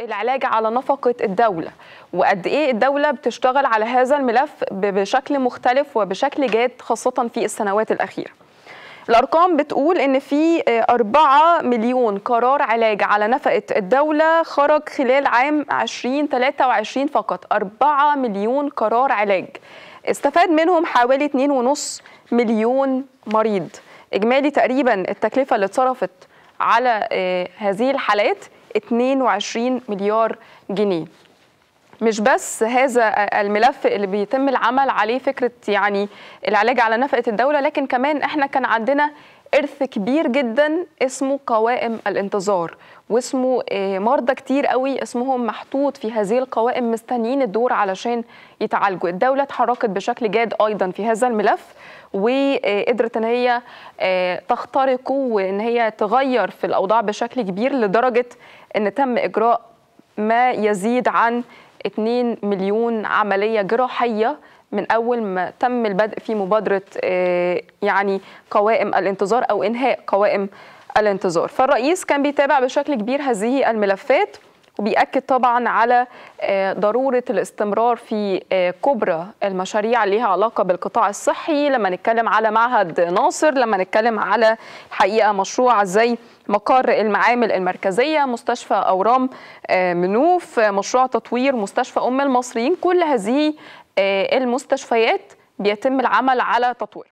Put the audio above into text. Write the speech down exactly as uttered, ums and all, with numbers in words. العلاج على نفقة الدولة، وقد إيه الدولة بتشتغل على هذا الملف بشكل مختلف وبشكل جاد خاصة في السنوات الأخيرة. الأرقام بتقول إن في أربعة مليون قرار علاج على نفقة الدولة خرج خلال عام ألفين وثلاثة وعشرين فقط، أربعة مليون قرار علاج استفاد منهم حوالي اثنين ونصف مليون مريض. إجمالي تقريبا التكلفة اللي اتصرفت على هذه الحالات اثنين وعشرين مليار جنيه. مش بس هذا الملف اللي بيتم العمل عليه فكرة يعني العلاج على نفقة الدولة، لكن كمان احنا كان عندنا إرث كبير جدا اسمه قوائم الانتظار، واسمه مرضى كتير قوي اسمهم محطوط في هذه القوائم مستنيين الدور علشان يتعالجوا. الدولة اتحركت بشكل جاد أيضا في هذا الملف، وقدرت ان هي تخترقه وان هي تغير في الأوضاع بشكل كبير، لدرجة ان تم إجراء ما يزيد عن اثنين مليون عملية جراحية من أول ما تم البدء في مبادرة يعني قوائم الانتظار أو إنهاء قوائم الانتظار. فالرئيس كان بيتابع بشكل كبير هذه الملفات، وبيأكد طبعا على ضرورة الاستمرار في كبرى المشاريع اللي ليها علاقة بالقطاع الصحي. لما نتكلم على معهد ناصر، لما نتكلم على الحقيقة مشروع زي مقر المعامل المركزية، مستشفى أورام منوف، مشروع تطوير مستشفى أم المصريين، كل هذه المستشفيات بيتم العمل على تطويرها.